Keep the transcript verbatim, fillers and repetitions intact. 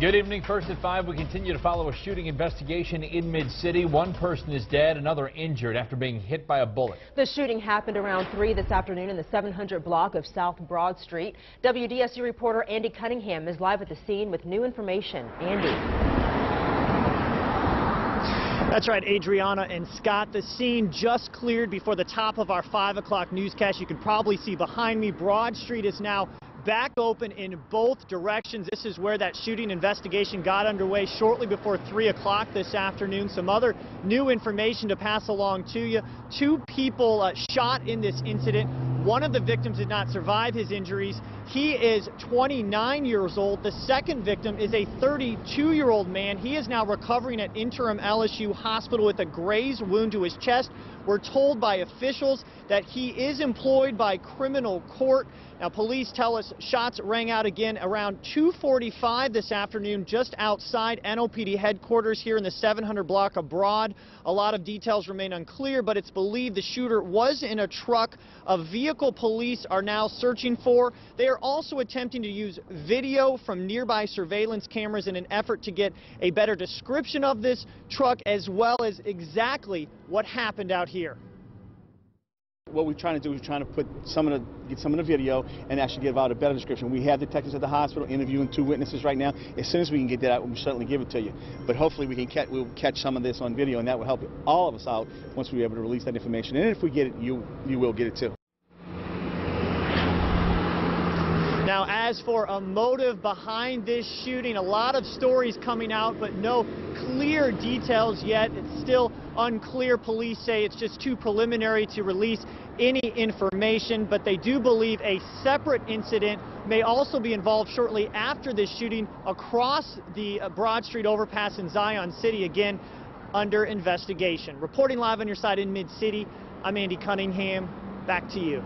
Good evening. First at five, we continue to follow a shooting investigation in Mid-City. One person is dead, another injured after being hit by a bullet. The shooting happened around three this afternoon in the seven hundred block of South Broad Street. W D S U reporter Andy Cunningham is live at the scene with new information. Andy. That's right, Adriana and Scott. The scene just cleared before the top of our five o'clock newscast. You can probably see behind me, Broad Street is now back open in both directions. This is where that shooting investigation got underway shortly before three o'clock this afternoon. Some other new information to pass along to you. Two people uh, shot in this incident. One of the victims did not survive his injuries. He is twenty-nine years old. The second victim is a thirty-two-year-old man. He is now recovering at interim L S U hospital with a graze wound to his chest. We're told by officials that he is employed by criminal court. Now, police tell us shots rang out again around two forty-five this afternoon, just outside N O P D headquarters here in the seven hundred block of Broad. A lot of details remain unclear, but it's believed the shooter was in a truck. A vehicle police are now searching for. They are also attempting to use video from nearby surveillance cameras in an effort to get a better description of this truck, as well as exactly what happened out here. What we're trying to do is trying to put some of the, get some of the video and actually give out a better description. We have detectives at the hospital interviewing two witnesses right now. As soon as we can get that out, we'll certainly give it to you. But hopefully we can catch, we'll catch some of this on video, and that will help all of us out once we're able to release that information. And if we get it, you, you will get it too. Now, as for a motive behind this shooting, a lot of stories coming out, but no clear details yet. It's still unclear. Police say it's just too preliminary to release any information, but they do believe a separate incident may also be involved shortly after this shooting across the Broad Street overpass in Zion City, again under investigation. Reporting live on your side in Mid-City, I'm Andy Cunningham. Back to you.